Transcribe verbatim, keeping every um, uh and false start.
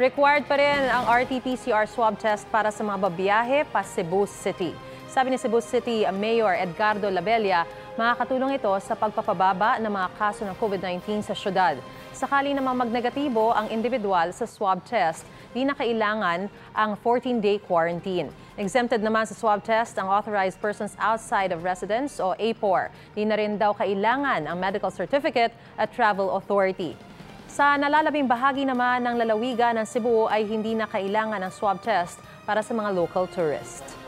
Required pa rin ang R T P C R swab test para sa mga babiyahe pa Cebu City. Sabi ni Cebu City Mayor Edgardo Labella, makakatulong ito sa pagpapababa ng mga kaso ng COVID nineteen sa syudad. Sakali namang magnegatibo ang individual sa swab test, di na kailangan ang fourteen-day quarantine. Exempted naman sa swab test ang authorized persons outside of residence o A P O R. Di na rin daw kailangan ang medical certificate at travel authority. Sa nalalabing bahagi naman ng lalawigan ng Cebu ay hindi na kailangan ng swab test para sa mga local tourists.